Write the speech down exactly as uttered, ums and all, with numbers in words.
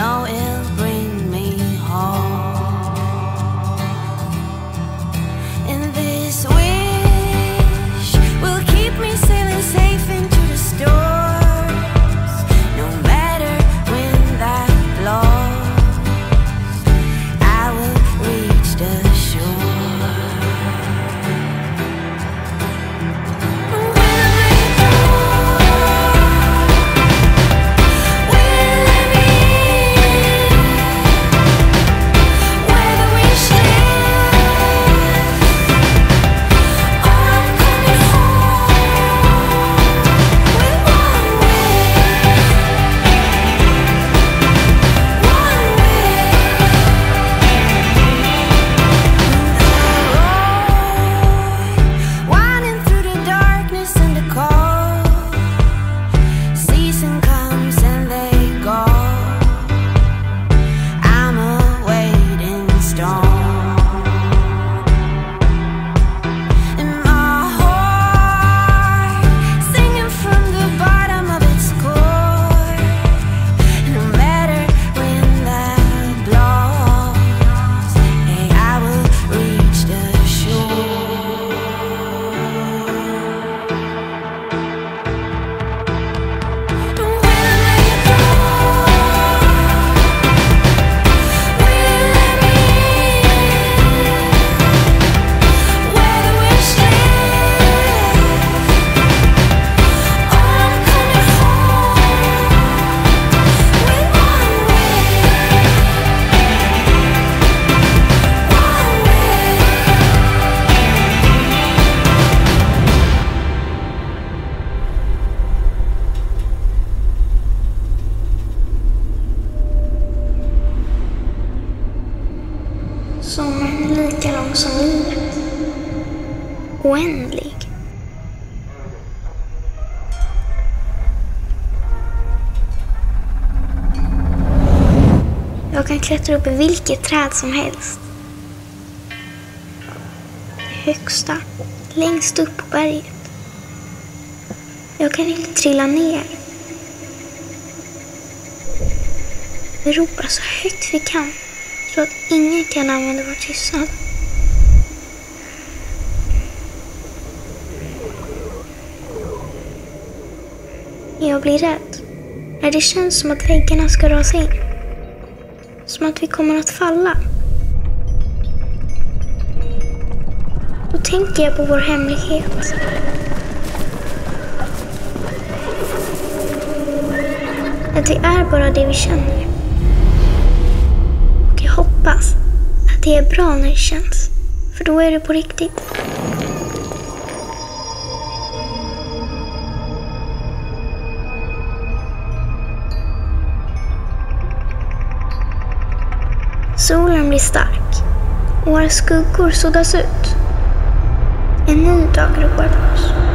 know it'll bring me home. And this wish will keep me sailing safe into the storms, no matter when that blows, I will reach the shore. Sommaren är lika lång som livet. Oändlig. Jag kan klättra upp i vilket träd som helst. Det högsta, längst upp på berget. Jag kan inte trilla ner. Vi ropar så högt vi kan, så att ingen kan använda vår tystnad. Jag blir rädd när det känns som att väggarna ska rasa in. Som att vi kommer att falla. Då tänker jag på vår hemlighet. Att vi är bara det vi känner. Hoppas att det är bra när det känns, för då är det på riktigt. Solen blir stark och våra skuggor suddas ut. En ny dag ropar på oss.